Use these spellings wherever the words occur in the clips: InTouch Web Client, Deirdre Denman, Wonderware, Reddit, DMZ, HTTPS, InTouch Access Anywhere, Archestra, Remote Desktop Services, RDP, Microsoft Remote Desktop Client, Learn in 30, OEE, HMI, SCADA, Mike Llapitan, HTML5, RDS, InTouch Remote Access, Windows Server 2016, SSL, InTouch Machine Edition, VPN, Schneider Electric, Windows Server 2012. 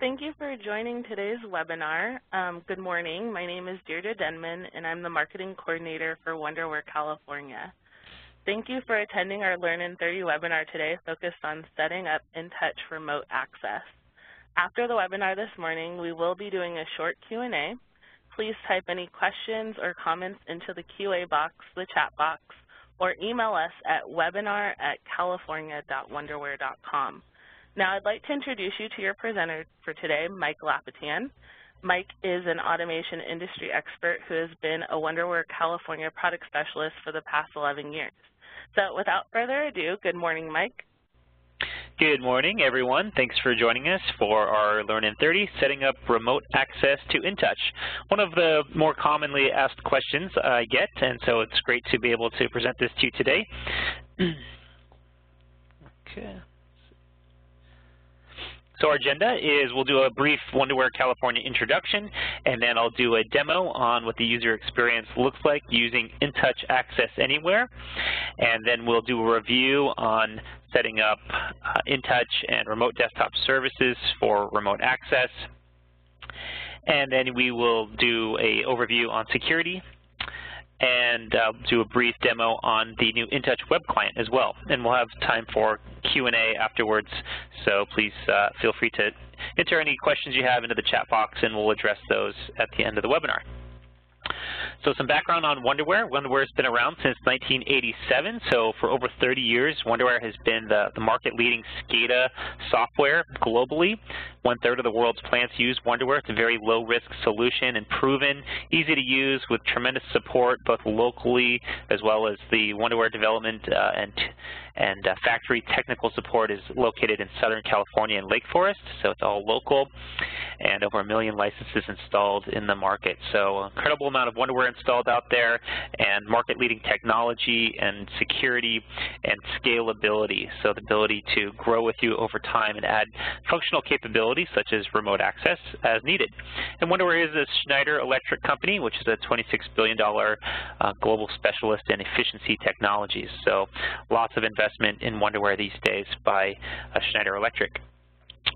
Thank you for joining today's webinar. Good morning. My name is Deirdre Denman, and I'm the marketing coordinator for Wonderware, California. Thank you for attending our Learn in 30 webinar today focused on setting up InTouch Remote Access. After the webinar this morning, we will be doing a short Q&A. Please type any questions or comments into the QA box, the chat box, or email us at webinar@california.wonderware.com. Now I'd like to introduce you to your presenter for today, Mike Llapitan. Mike is an automation industry expert who has been a Wonderware California product specialist for the past 11 years. So without further ado, good morning, Mike. Good morning, everyone. Thanks for joining us for our Learn in 30, setting up remote access to InTouch. One of the more commonly asked questions I get, and so it's great to be able to present this to you today. Okay. So our agenda is we'll do a brief Wonderware California introduction, and then I'll do a demo on what the user experience looks like using InTouch Access Anywhere. And then we'll do a review on setting up InTouch and Remote Desktop Services for remote access. And then we will do an overview on security, and do a brief demo on the new InTouch Web Client as well. And we'll have time for Q&A afterwards, so please feel free to enter any questions you have into the chat box, and we'll address those at the end of the webinar. So some background on Wonderware. Wonderware has been around since 1987, so for over 30 years, Wonderware has been the market-leading SCADA software globally. One-third of the world's plants use Wonderware. It's a very low-risk solution and proven, easy to use with tremendous support both locally as well as the Wonderware development and factory technical support is located in Southern California and Lake Forest, so it's all local, and over 1 million licenses installed in the market. So an incredible amount of Wonderware installed out there, and market-leading technology and security and scalability, so the ability to grow with you over time and add functional capabilities such as remote access as needed. And Wonderware is a Schneider Electric company, which is a $26 billion global specialist in efficiency technologies, so lots of investment in Wonderware these days by Schneider Electric.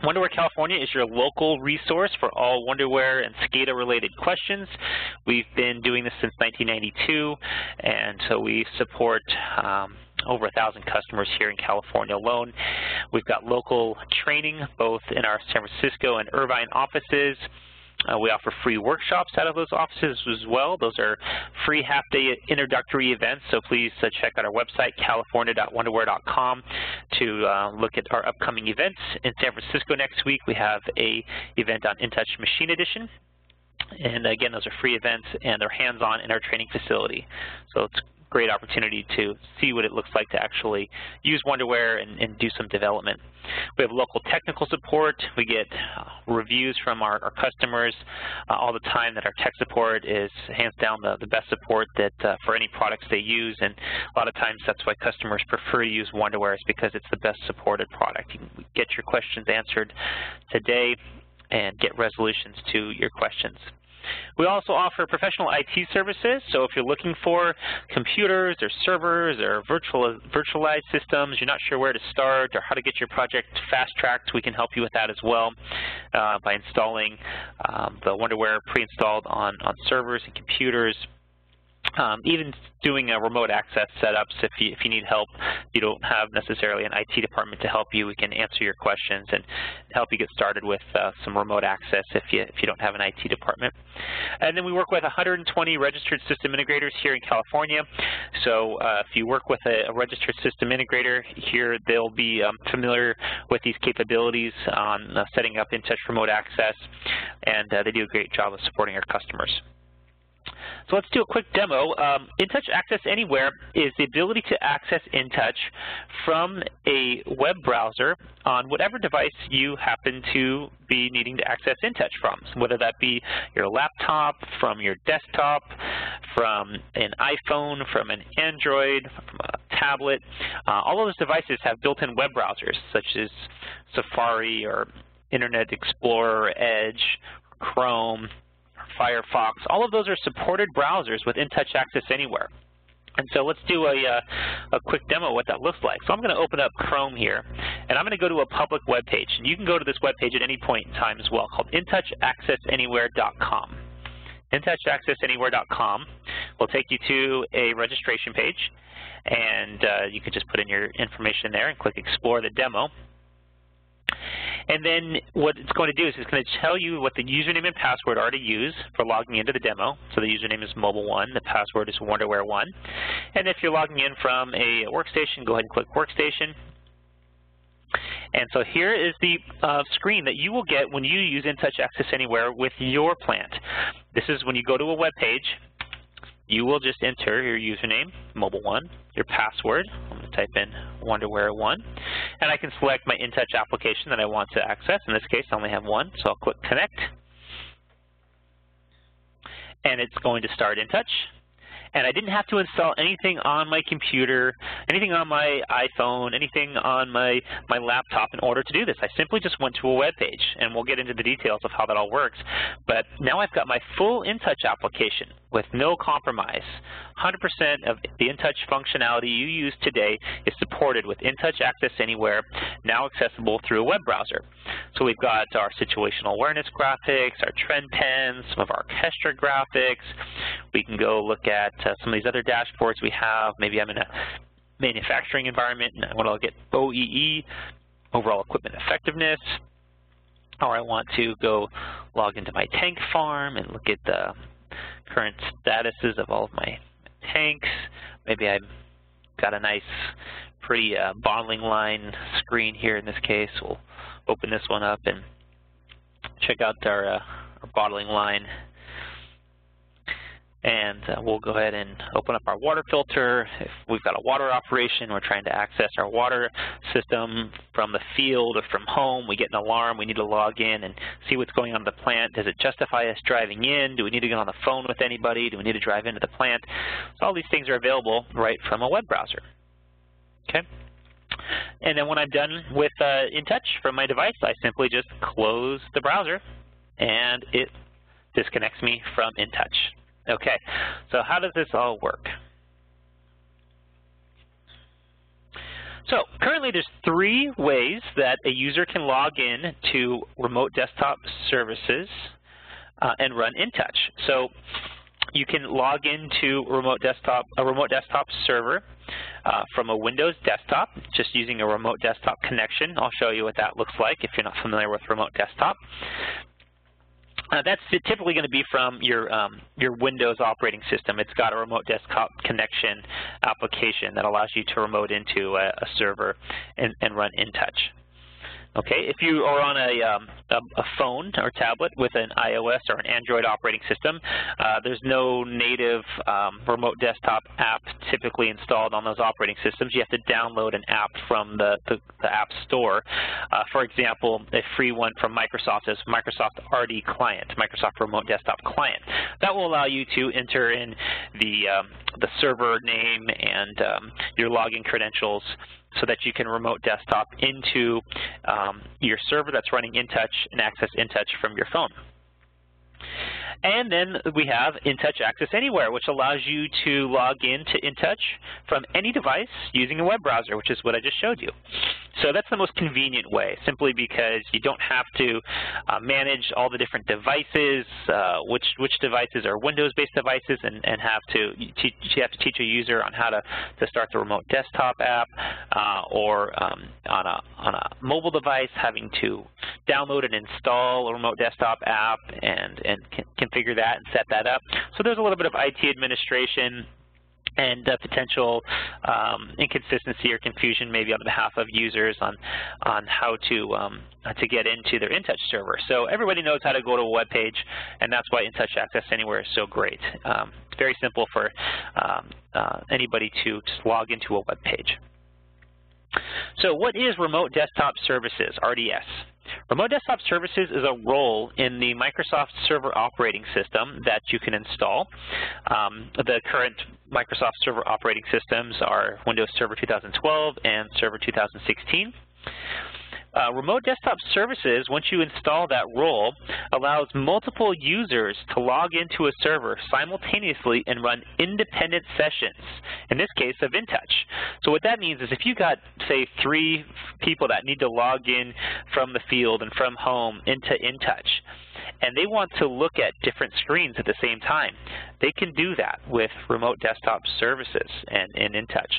Wonderware California is your local resource for all Wonderware and SCADA-related questions. We've been doing this since 1992, and so we support over 1,000 customers here in California alone. We've got local training both in our San Francisco and Irvine offices. We offer free workshops out of those offices as well. Those are free half-day introductory events, so please check out our website, california.wonderware.com, to look at our upcoming events. In San Francisco next week, we have an event on InTouch Machine Edition. And again, those are free events, and they're hands-on in our training facility. So it's a great opportunity to see what it looks like to actually use Wonderware and do some development. We have local technical support. We get reviews from our customers all the time that our tech support is hands down the best support that for any products they use, and a lot of times that's why customers prefer to use Wonderware, is because it's the best supported product. You can get your questions answered today and get resolutions to your questions. We also offer professional IT services, so if you're looking for computers or servers or virtualized systems, you're not sure where to start or how to get your project fast-tracked, we can help you with that as well by installing the Wonderware pre-installed on servers and computers. Even doing a remote access setups, if you need help, you don't have necessarily an IT department to help you, we can answer your questions and help you get started with some remote access if you don't have an IT department. And then we work with 120 registered system integrators here in California. So if you work with a registered system integrator here, they'll be familiar with these capabilities on setting up InTouch Remote Access, and they do a great job of supporting our customers. So let's do a quick demo. InTouch Access Anywhere is the ability to access InTouch from a web browser on whatever device you happen to be needing to access InTouch from, so whether that be your laptop, from your desktop, from an iPhone, from an Android, from a tablet. All of those devices have built-in web browsers such as Safari or Internet Explorer, Edge, Chrome, Firefox. All of those are supported browsers with InTouch Access Anywhere. And so let's do a quick demo of what that looks like. So I'm going to open up Chrome here, and I'm going to go to a public web page. And you can go to this web page at any point in time as well, called InTouchAccessAnywhere.com. InTouchAccessAnywhere.com will take you to a registration page, and you can just put in your information there and click Explore the Demo. And then what it's going to do is it's going to tell you what the username and password are to use for logging into the demo. So the username is Mobile1, the password is Wonderware1. And if you're logging in from a workstation, go ahead and click Workstation. And so here is the screen that you will get when you use InTouch Access Anywhere with your plant. This is when you go to a web page, you will just enter your username, Mobile1, your password. I'm going to type in Wonderware1. And I can select my InTouch application that I want to access. In this case, I only have one, so I'll click Connect. And it's going to start InTouch. And I didn't have to install anything on my computer, anything on my iPhone, anything on my laptop in order to do this. I simply just went to a web page, and we'll get into the details of how that all works. But now I've got my full InTouch application with no compromise. 100% of the InTouch functionality you use today is supported with InTouch Access Anywhere, now accessible through a web browser. So we've got our situational awareness graphics, our trend pens, some of our Archestra graphics. We can go look at some of these other dashboards we have. Maybe I'm in a manufacturing environment and I want to look at OEE, overall equipment effectiveness, or I want to go log into my tank farm and look at the current statuses of all of my tanks. Maybe I've got a nice, pretty bottling line screen here in this case. We'll open this one up and check out our bottling line. And we'll go ahead and open up our water filter. If we've got a water operation, we're trying to access our water system from the field or from home, we get an alarm, we need to log in and see what's going on in the plant. Does it justify us driving in? Do we need to get on the phone with anybody? Do we need to drive into the plant? So all these things are available right from a web browser. Okay. And then when I'm done with InTouch from my device, I simply just close the browser and it disconnects me from InTouch. Okay, so how does this all work? So currently there's 3 ways that a user can log in to Remote Desktop Services and run InTouch. So you can log into a remote desktop server from a Windows desktop, just using a remote desktop connection. I'll show you what that looks like if you're not familiar with remote desktop. That's typically going to be from your Windows operating system. It's got a remote desktop connection application that allows you to remote into a server and run InTouch. Okay, if you are on a phone or tablet with an iOS or an Android operating system, there's no native remote desktop app typically installed on those operating systems. You have to download an app from the App Store. For example, a free one from Microsoft is Microsoft RD Client, Microsoft Remote Desktop Client. That will allow you to enter in the server name and your login credentials so that you can remote desktop into your server that's running InTouch and access InTouch from your phone. And then we have InTouch Access Anywhere, which allows you to log in to InTouch from any device using a web browser, which is what I just showed you. So that's the most convenient way, simply because you don't have to manage all the different devices, which devices are Windows-based devices, and you have to teach a user on how to start the remote desktop app, or on a mobile device, having to download and install a remote desktop app and configure that and set that up. So there's a little bit of IT administration and potential inconsistency or confusion maybe on behalf of users on how to get into their InTouch server. So everybody knows how to go to a web page, and that's why InTouch Access Anywhere is so great. It's very simple for anybody to just log into a web page. So what is Remote Desktop Services, RDS? Remote Desktop Services is a role in the Microsoft Server operating system that you can install. The current Microsoft Server operating systems are Windows Server 2012 and Server 2016. Remote Desktop Services, once you install that role, allows multiple users to log into a server simultaneously and run independent sessions, in this case of InTouch. So what that means is if you've got, say, 3 people that need to log in from the field and from home into InTouch, and they want to look at different screens at the same time, they can do that with Remote Desktop Services and InTouch.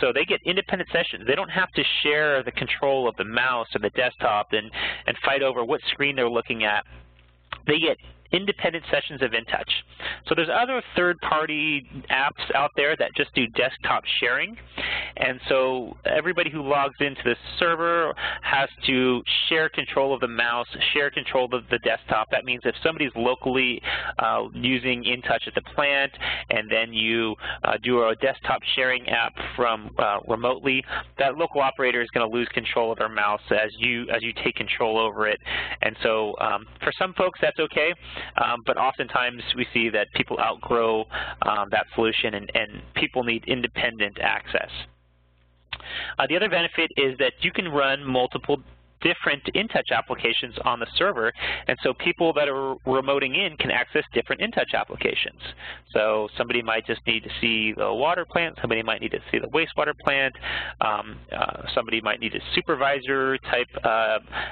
So they get independent sessions. They don't have to share the control of the mouse or the desktop and fight over what screen they're looking at. They get independent sessions of InTouch. So there's other third-party apps out there that just do desktop sharing. And so everybody who logs into the server has to share control of the mouse, share control of the desktop. That means if somebody's locally using InTouch at the plant, and then you do a desktop sharing app from remotely, that local operator is going to lose control of their mouse as you take control over it. And so for some folks, that's okay. But oftentimes we see that people outgrow that solution and people need independent access. The other benefit is that you can run multiple different InTouch applications on the server, and so people that are remoting in can access different InTouch applications. So somebody might just need to see the water plant, somebody might need to see the wastewater plant, somebody might need a supervisor type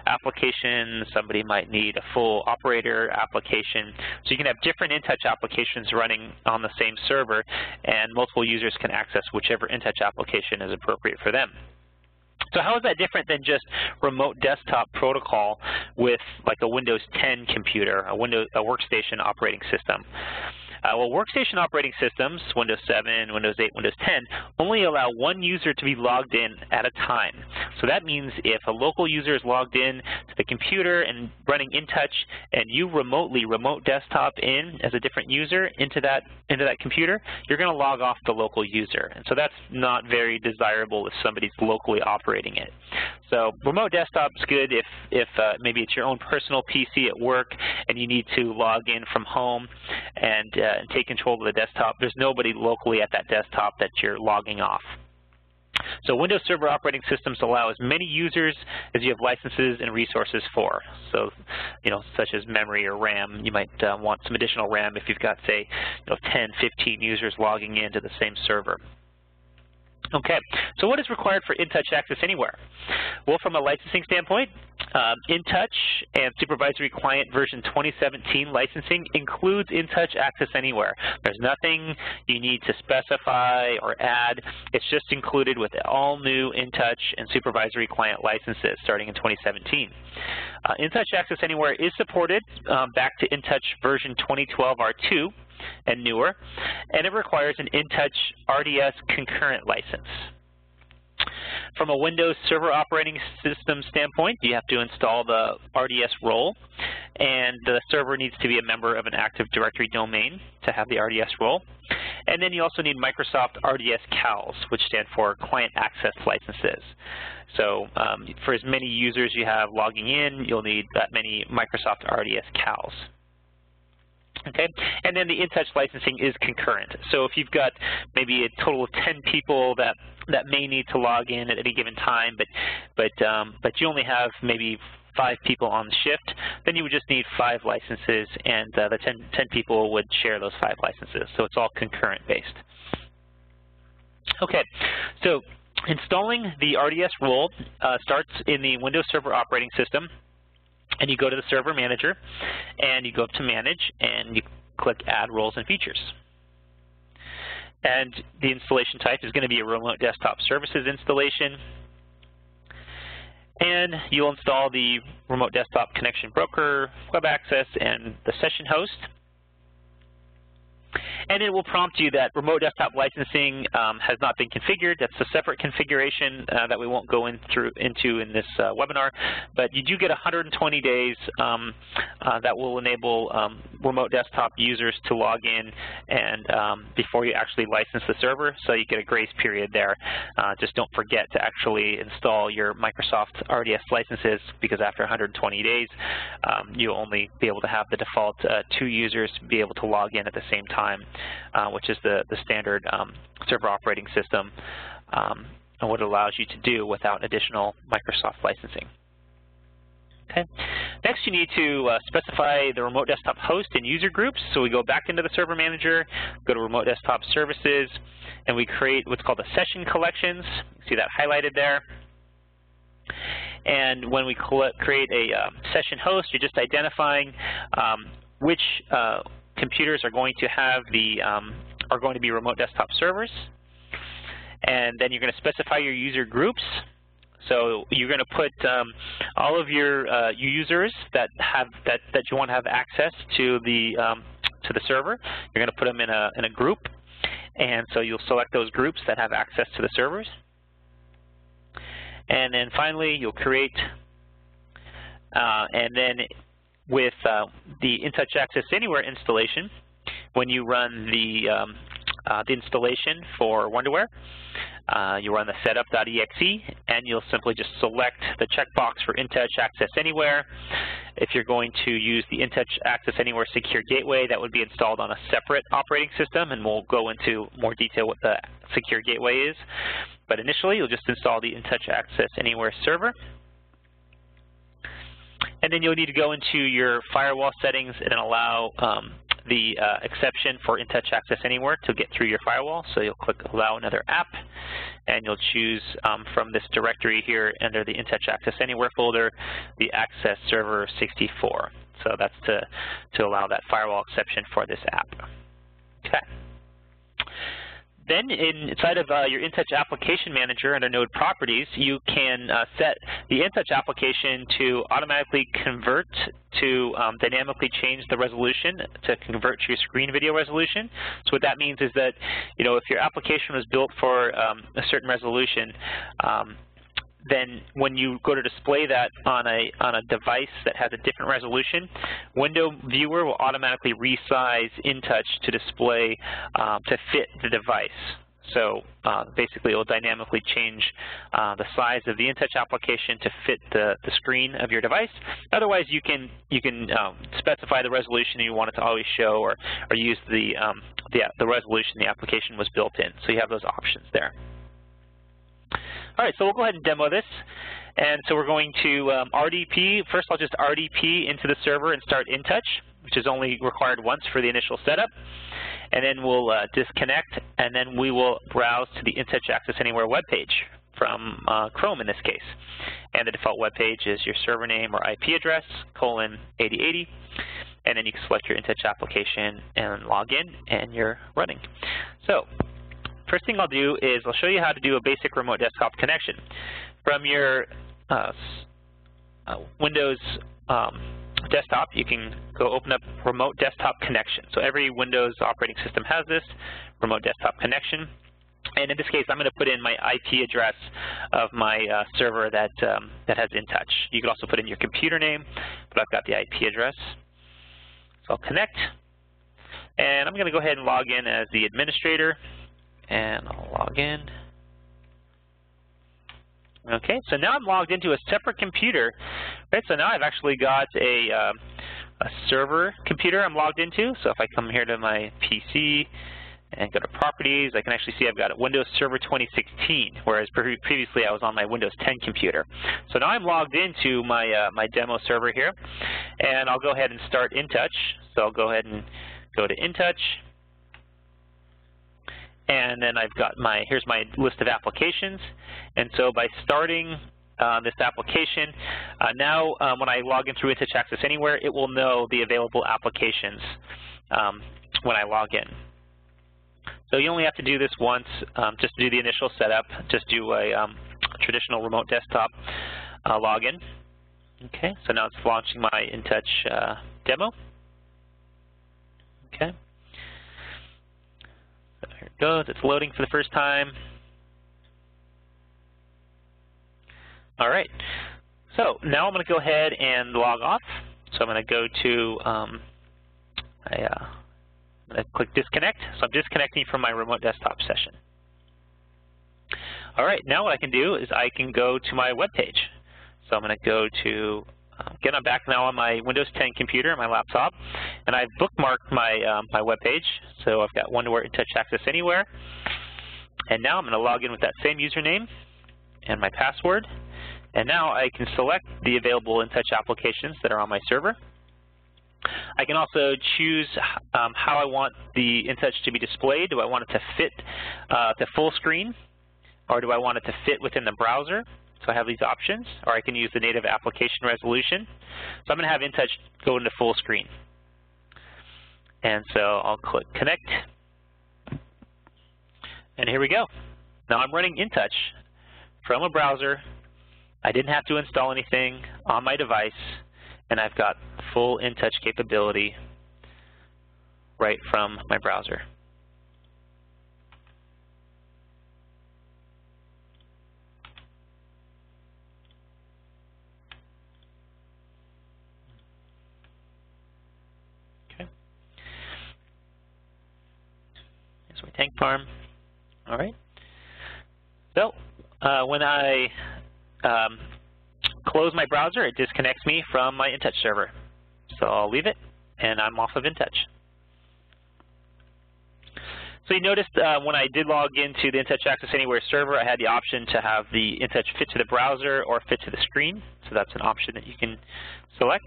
application, somebody might need a full operator application. So you can have different InTouch applications running on the same server, and multiple users can access whichever InTouch application is appropriate for them. So how is that different than just remote desktop protocol with like a Windows 10 computer, a workstation operating system? Well, workstation operating systems, Windows 7, Windows 8, Windows 10, only allow one user to be logged in at a time. So that means if a local user is logged in to the computer and running InTouch, and you remotely remote desktop in as a different user into that computer, you're going to log off the local user. And so that's not very desirable if somebody's locally operating it. So remote desktop's good if maybe it's your own personal PC at work and you need to log in from home and take control of the desktop. There's nobody locally at that desktop that you're logging off. So Windows Server operating systems allow as many users as you have licenses and resources for. So, you know, such as memory or RAM, you might want some additional RAM if you've got, say, you know, 10, 15 users logging into the same server. Okay, so what is required for InTouch Access Anywhere? Well, from a licensing standpoint, InTouch and Supervisory Client version 2017 licensing includes InTouch Access Anywhere. There's nothing you need to specify or add. It's just included with all new InTouch and Supervisory Client licenses starting in 2017. InTouch Access Anywhere is supported back to InTouch version 2012 R2. And newer, and it requires an InTouch RDS concurrent license. From a Windows Server operating system standpoint, you have to install the RDS role, and the server needs to be a member of an Active Directory domain to have the RDS role. And then you also need Microsoft RDS CALs, which stand for Client Access Licenses. So for as many users you have logging in, you'll need that many Microsoft RDS CALs. Okay, and then the InTouch licensing is concurrent. So if you've got maybe a total of 10 people that may need to log in at any given time, but you only have maybe 5 people on the shift, then you would just need 5 licenses, and the 10 people would share those 5 licenses. So it's all concurrent based. Okay, so installing the RDS role starts in the Windows Server operating system. And you go to the Server Manager, and you go up to Manage, and you click Add Roles and Features. And the installation type is going to be a Remote Desktop Services installation. And you'll install the Remote Desktop Connection Broker, Web Access, and the Session Host. And it will prompt you that remote desktop licensing has not been configured. That's a separate configuration that we won't go into in this webinar. But you do get 120 days that will enable remote desktop users to log in and before you actually license the server. So you get a grace period there. Just don't forget to actually install your Microsoft RDS licenses, because after 120 days, you'll only be able to have the default 2 users be able to log in at the same time, which is the standard server operating system and what it allows you to do without additional Microsoft licensing. Okay. Next, you need to specify the remote desktop host and user groups. So we go back into the server manager, go to remote desktop services, and we create what's called a session collections. See that highlighted there? And when we create a session host, you're just identifying which computers are going to have the are going to be remote desktop servers. And then you're going to specify your user groups. So you're going to put all of your users that you want to have access to the server. You're going to put them in a group, and so you'll select those groups that have access to the servers. And then finally, you'll create, and then with the InTouch Access Anywhere installation, when you run the installation for Wonderware, you run the setup.exe, and you'll simply just select the checkbox for InTouch Access Anywhere. If you're going to use the InTouch Access Anywhere Secure Gateway, that would be installed on a separate operating system, and we'll go into more detail what the Secure Gateway is. But initially, you'll just install the InTouch Access Anywhere server. And then you'll need to go into your firewall settings and allow the exception for InTouch Access Anywhere to get through your firewall. So you'll click Allow Another App, and you'll choose from this directory here under the InTouch Access Anywhere folder, the Access Server 64. So that's to allow that firewall exception for this app. Okay. Then inside of your InTouch Application Manager under Node Properties, you can set the InTouch application to automatically convert to dynamically change the resolution to convert to your screen video resolution. So what that means is that, you know, if your application was built for a certain resolution, then when you go to display that on a device that has a different resolution, Window Viewer will automatically resize InTouch to display to fit the device. So basically, it will dynamically change the size of the InTouch application to fit the screen of your device. Otherwise, you can specify the resolution you want it to always show, or use the resolution the application was built in. So you have those options there. All right, so we'll go ahead and demo this. And so we're going to RDP. First, I'll just RDP into the server and start InTouch, which is only required once for the initial setup. And then we'll disconnect, and then we will browse to the InTouch Access Anywhere web page from Chrome in this case. And the default web page is your server name or IP address, :8080. And then you can select your InTouch application and log in, and you're running. So first thing I'll do is I'll show you how to do a basic remote desktop connection. From your Windows desktop, you can go open up Remote Desktop Connection. So every Windows operating system has this, Remote Desktop Connection. And in this case, I'm going to put in my IP address of my server that, that has InTouch. You can also put in your computer name, but I've got the IP address. So I'll connect. And I'm going to go ahead and log in as the administrator. And I'll log in. Okay, so now I'm logged into a separate computer. Right, so now I've actually got a server computer I'm logged into. So if I come here to my PC and go to Properties, I can actually see I've got a Windows Server 2016, whereas previously I was on my Windows 10 computer. So now I'm logged into my my demo server here, and I'll go ahead and start InTouch. So I'll go ahead and go to InTouch. And then I've got my, here's my list of applications. And so by starting this application, now when I log in through InTouch Access Anywhere, it will know the available applications when I log in. So you only have to do this once, just to do the initial setup, just do a traditional remote desktop login. Okay, so now it's launching my InTouch demo. Okay. Here it goes, it's loading for the first time. All right, so now I'm going to go ahead and log off. So I'm going to go to, I'm going to click disconnect. So I'm disconnecting from my remote desktop session. All right, now what I can do is I can go to my web page. So I'm going to go to, again, I'm back now on my Windows 10 computer, my laptop, and I've bookmarked my my web page. So I've got Wonderware InTouch Access Anywhere, and now I'm going to log in with that same username and my password, And now I can select the available InTouch applications that are on my server. I can also choose how I want the InTouch to be displayed. Do I want it to fit to full screen, or do I want it to fit within the browser? So I have these options, or I can use the native application resolution. So I'm going to have InTouch go into full screen. And so I'll click Connect. And here we go. Now I'm running InTouch from a browser. I didn't have to install anything on my device, and I've got full InTouch capability right from my browser. Okay. Here's my tank farm. All right. So when I close my browser, it disconnects me from my InTouch server. So I'll leave it, and I'm off of InTouch. So you noticed when I did log into the InTouch Access Anywhere server, I had the option to have the InTouch fit to the browser or fit to the screen. So that's an option that you can select.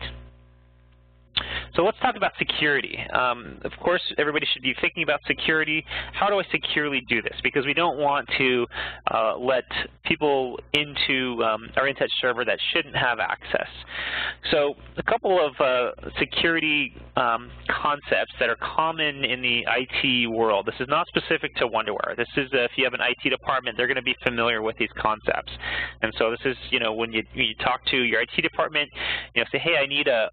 So let's talk about security. Of course, everybody should be thinking about security. How do I securely do this? Because we don't want to let people into our InTouch server that shouldn't have access. So a couple of security concepts that are common in the IT world. This is not specific to Wonderware. This is if you have an IT department, they're going to be familiar with these concepts. And so this is, you know, when you talk to your IT department, you know, say, hey, I need a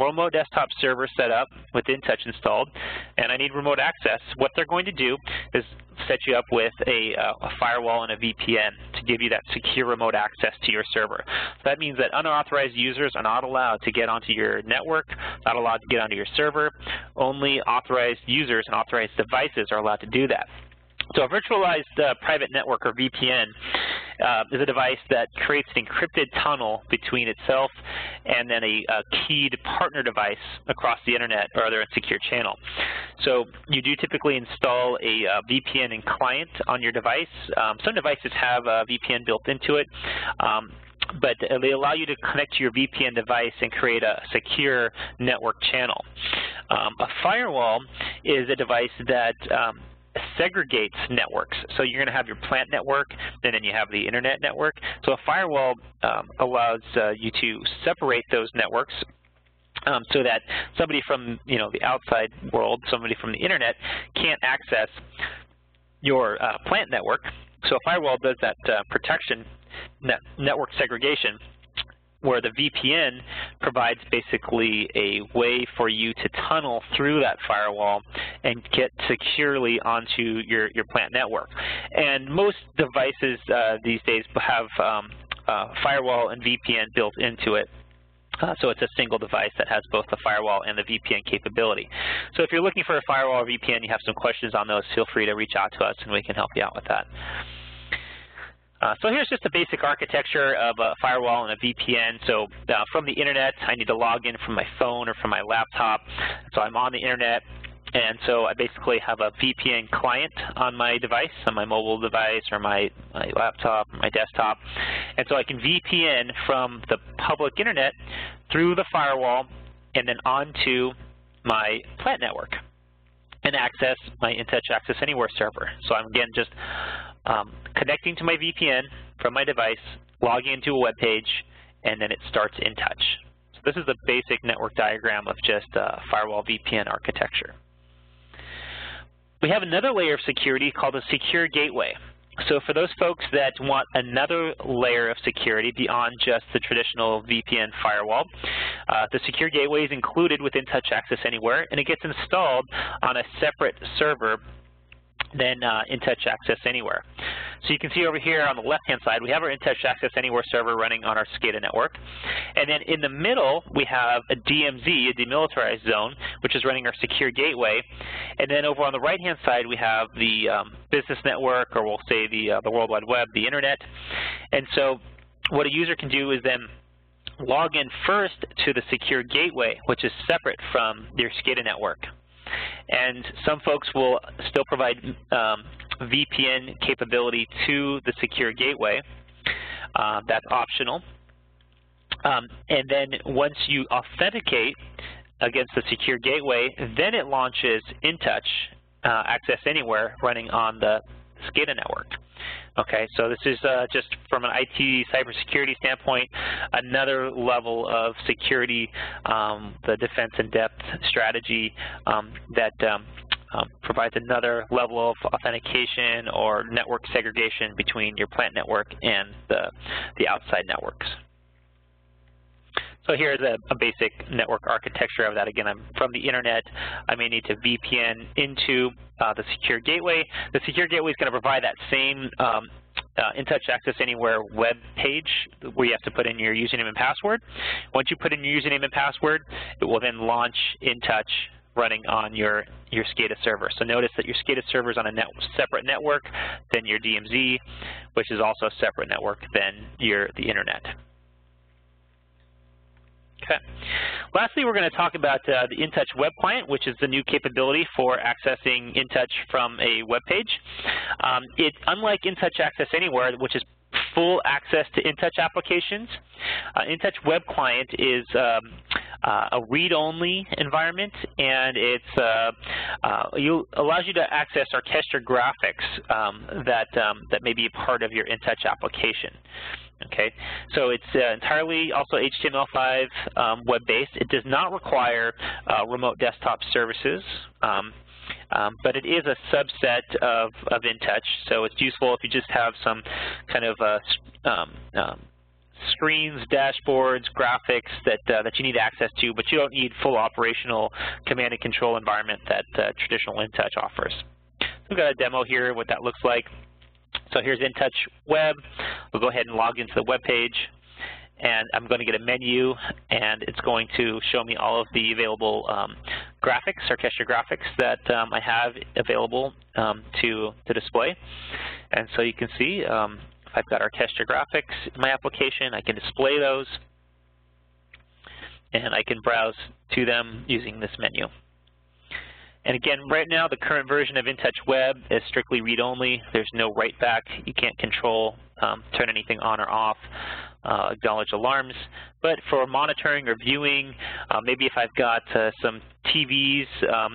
remote desktop server set up with InTouch installed, and I need remote access. What they're going to do is set you up with a firewall and a VPN to give you that secure remote access to your server. So that means that unauthorized users are not allowed to get onto your network, not allowed to get onto your server. Only authorized users and authorized devices are allowed to do that. So a virtualized private network, or VPN, is a device that creates an encrypted tunnel between itself and then a keyed partner device across the internet or other secure channel. So you do typically install a VPN and client on your device. Some devices have a VPN built into it. But they allow you to connect to your VPN device and create a secure network channel. A firewall is a device that segregates networks. So you're going to have your plant network, and then you have the internet network. So a firewall allows you to separate those networks so that somebody from, you know, the outside world, somebody from the internet, can't access your plant network. So a firewall does that protection, network segregation, where the VPN provides basically a way for you to tunnel through that firewall and get securely onto your plant network. And most devices these days have firewall and VPN built into it. So it's a single device that has both the firewall and the VPN capability. So if you're looking for a firewall or VPN, you have some questions on those, feel free to reach out to us and we can help you out with that. So here's just the basic architecture of a firewall and a VPN. So from the internet, I need to log in from my phone or from my laptop. So I'm on the internet, and so I basically have a VPN client on my device, on my mobile device or my laptop, or my desktop. And so I can VPN from the public internet through the firewall and then onto my plant network and access my InTouch Access Anywhere server. So I'm, again, just connecting to my VPN from my device, logging into a web page, and then it starts InTouch. So this is the basic network diagram of just firewall VPN architecture. We have another layer of security called a secure gateway. So for those folks that want another layer of security beyond just the traditional VPN firewall, the secure gateway is included with InTouch Access Anywhere, and it gets installed on a separate server than InTouch Access Anywhere. So you can see over here on the left-hand side, we have our InTouch Access Anywhere server running on our SCADA network. And then in the middle, we have a DMZ, a demilitarized zone, which is running our secure gateway. And then over on the right-hand side, we have the business network, or we'll say the World Wide Web, the internet. And so what a user can do is then log in first to the secure gateway, which is separate from your SCADA network. And some folks will still provide VPN capability to the secure gateway. That's optional. And then once you authenticate against the secure gateway, then it launches InTouch Access Anywhere running on the SCADA network. Okay, so this is just from an IT cybersecurity standpoint, another level of security, the defense in depth strategy that provides another level of authentication or network segregation between your plant network and the outside networks. So here's a basic network architecture of that. Again, I'm from the internet. I may need to VPN into the secure gateway. The secure gateway is going to provide that same InTouch Access Anywhere web page where you have to put in your username and password. Once you put in your username and password, it will then launch InTouch running on your SCADA server. So notice that your SCADA server is on a separate network than your DMZ, which is also a separate network than the internet. Okay. Lastly, we're going to talk about the InTouch Web Client, which is the new capability for accessing InTouch from a web page. It's unlike InTouch Access Anywhere, which is full access to InTouch applications. InTouch Web Client is a read-only environment, and it allows you to access Archestra graphics that may be a part of your InTouch application. Okay, so it's entirely also HTML5 web-based. It does not require remote desktop services, but it is a subset of InTouch. So it's useful if you just have some kind of screens, dashboards, graphics that you need access to, but you don't need full operational command and control environment that traditional InTouch offers. So we've got a demo here what that looks like. So here's InTouch Web. We'll go ahead and log into the web page, and I'm going to get a menu, and it's going to show me all of the available graphics, Archestra graphics that I have available to display. And so you can see if I've got Archestra graphics in my application, I can display those, and I can browse to them using this menu. And again, right now, the current version of InTouch Web is strictly read-only. There's no write-back. You can't control, turn anything on or off, acknowledge alarms. But for monitoring or viewing, maybe if I've got some TVs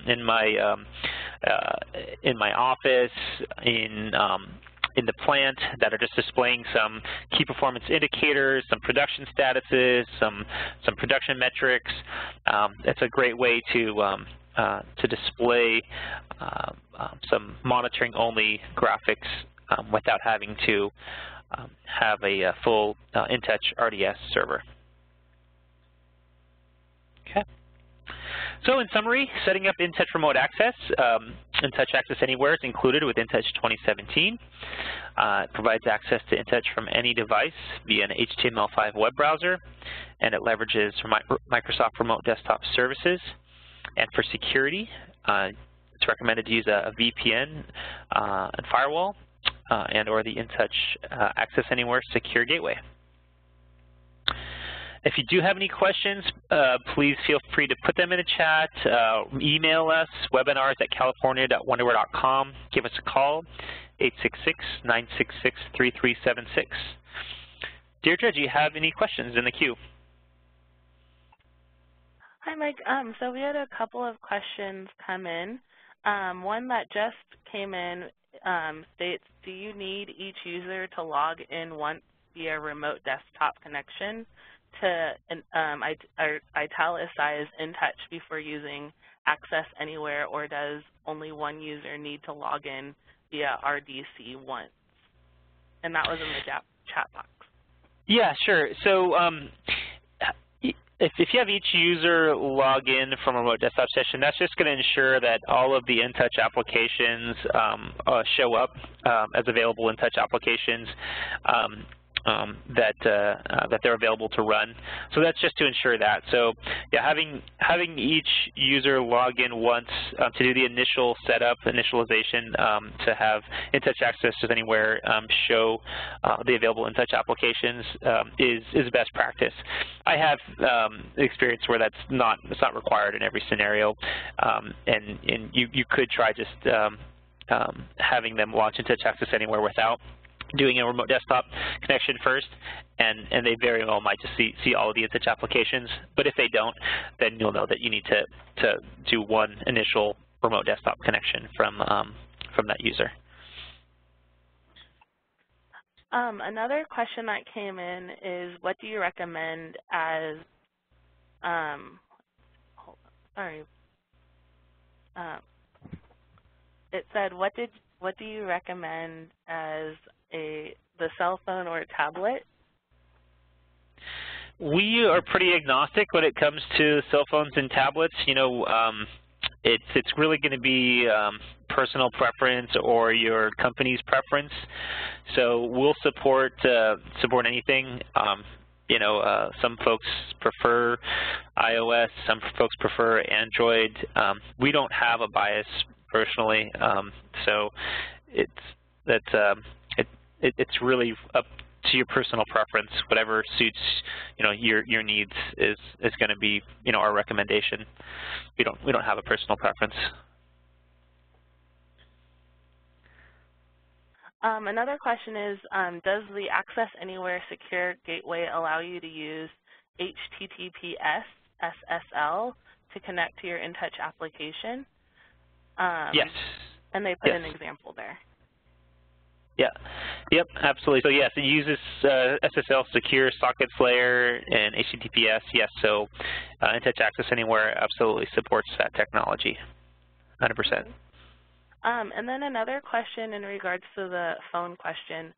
in my office, in the plant that are just displaying some key performance indicators, some production statuses, some production metrics, it's a great way to display some monitoring-only graphics without having to have a full InTouch RDS server. Okay. So in summary, setting up InTouch Remote Access, InTouch Access Anywhere is included with InTouch 2017. It provides access to InTouch from any device via an HTML5 web browser, and it leverages Microsoft Remote Desktop Services. And for security, it's recommended to use a VPN and firewall and or the InTouch Access Anywhere secure gateway. If you do have any questions, please feel free to put them in a chat, email us, webinars@california.wonderware.com, give us a call, 866-966-3376. Deirdre, do you have any questions in the queue? Hi, Mike. So we had a couple of questions come in. One that just came in states, do you need each user to log in once via remote desktop connection to italicize InTouch before using Access Anywhere, or does only one user need to log in via RDC once? And that was in the chat box. Yeah, sure. So If you have each user log in from a remote desktop session, that's just going to ensure that all of the InTouch applications show up as available InTouch applications that they're available to run. So that's just to ensure that. So yeah, having each user log in once to do the initial setup, initialization, to have InTouch Access Anywhere show the available InTouch applications is best practice. I have experience where it's not required in every scenario, and you could try just having them launch InTouch Access Anywhere without doing a remote desktop connection first, and they very well might just see all of the InTouch applications. But if they don't, then you'll know that you need to do one initial remote desktop connection from that user. Another question that came in is, what do you recommend as it said, what do you recommend as the cell phone or a tablet? We are pretty agnostic when it comes to cell phones and tablets. You know, it's really going to be personal preference or your company's preference. So we'll support anything. You know, some folks prefer iOS, some folks prefer Android. We don't have a bias personally, so it's really up to your personal preference. Whatever suits, you know, your needs is going to be, you know, our recommendation. We don't have a personal preference. Another question is, does the Access Anywhere secure gateway allow you to use HTTPS, SSL to connect to your InTouch application? Yes. And they put an example there. Yeah. Yep, absolutely. So yes, it uses SSL secure sockets layer and HTTPS. Yes, so InTouch Access Anywhere absolutely supports that technology, 100%. Okay. And then another question in regards to the phone question.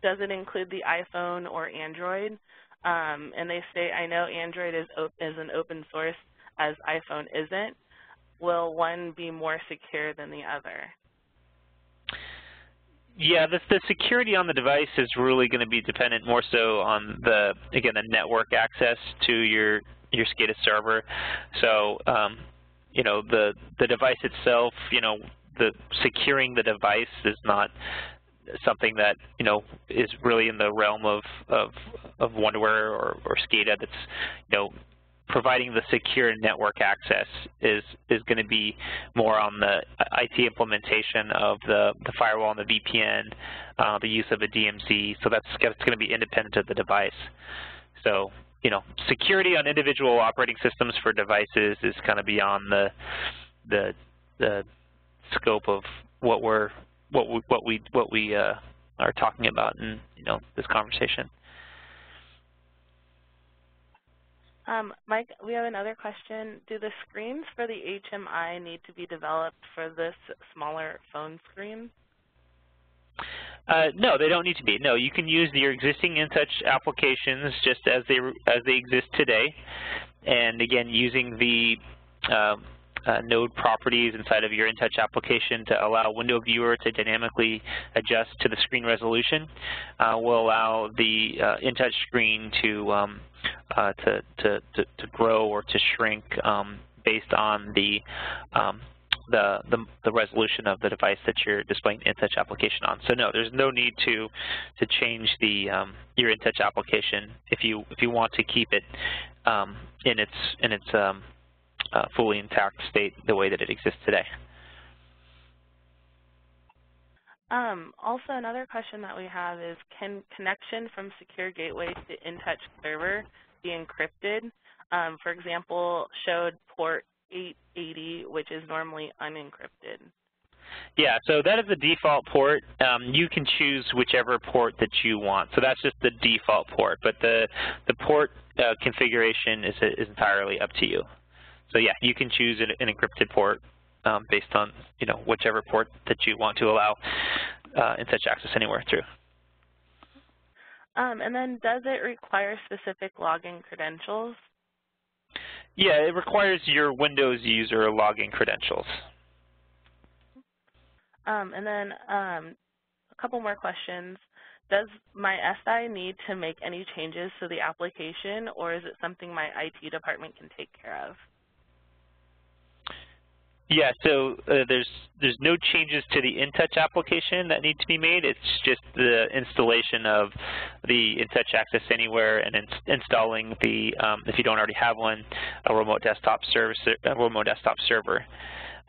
Does it include the iPhone or Android? And they say, I know Android is an open source as iPhone isn't. Will one be more secure than the other? Yeah, the security on the device is really going to be dependent more so on the network access to your SCADA server. So you know, the device itself, you know, securing the device is not something that, you know, is really in the realm of Wonderware or SCADA. That's, you know, providing the secure network access is going to be more on the IT implementation of the firewall and the VPN, the use of a DMZ. So that's going to be independent of the device. So, you know, security on individual operating systems for devices is kind of beyond the scope of what we are talking about in, you know, this conversation. Mike, we have another question. Do the screens for the HMI need to be developed for this smaller phone screen? No, they don't need to be. No, you can use your existing InTouch applications just as they exist today, and again using the node properties inside of your InTouch application to allow Window Viewer to dynamically adjust to the screen resolution will allow the InTouch screen to grow or to shrink based on the resolution of the device that you're displaying the InTouch application on. So no, there's no need to change the your InTouch application if you want to keep it in its fully intact state the way that it exists today. Also, another question that we have is, can connection from secure gateway to InTouch server be encrypted? For example, showed port 880, which is normally unencrypted. Yeah, so that is the default port. You can choose whichever port that you want. So that's just the default port, but the port configuration is entirely up to you. So yeah, you can choose an encrypted port based on, you know, whichever port that you want to allow InTouch Access Anywhere through. And then, does it require specific login credentials? Yeah, it requires your Windows user login credentials. And then a couple more questions. Does my SI need to make any changes to the application, or is it something my IT department can take care of? Yeah, so there's no changes to the InTouch application that need to be made. It's just the installation of the InTouch Access Anywhere and installing the, if you don't already have one, a remote desktop server,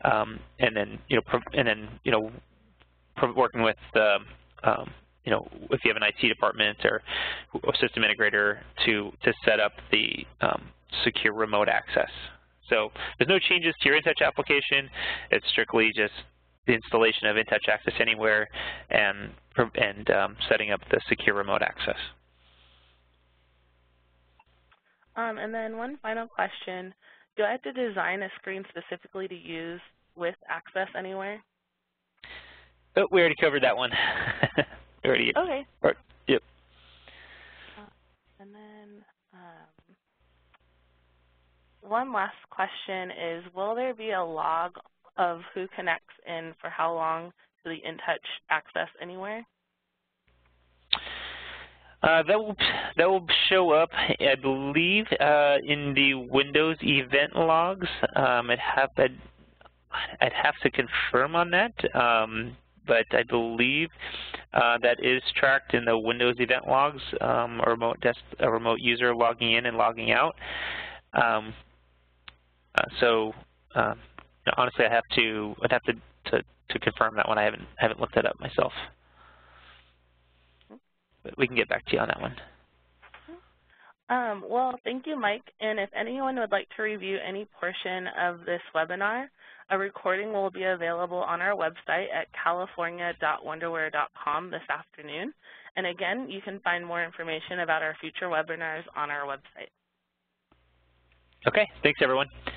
and then you know working with the, you know, if you have an IT department or a system integrator to set up the secure remote access. So there's no changes to your InTouch application. It's strictly just the installation of InTouch Access Anywhere and setting up the secure remote access. And then one final question. Do I have to design a screen specifically to use with Access Anywhere? Oh, we already covered that one. Okay. Or, yep. And then one last question is, will there be a log of who connects in for how long to the InTouch Access Anywhere? That will show up, I believe, in the Windows event logs. I'd have to confirm on that, but I believe that is tracked in the Windows event logs, a remote user logging in and logging out. Honestly, I'd have to confirm that one. I haven't looked that up myself. But we can get back to you on that one. Well, thank you, Mike. And if anyone would like to review any portion of this webinar, a recording will be available on our website at california.wonderware.com this afternoon. And again, you can find more information about our future webinars on our website. Okay, thanks everyone.